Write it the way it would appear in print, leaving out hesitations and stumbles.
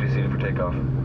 be seated for takeoff.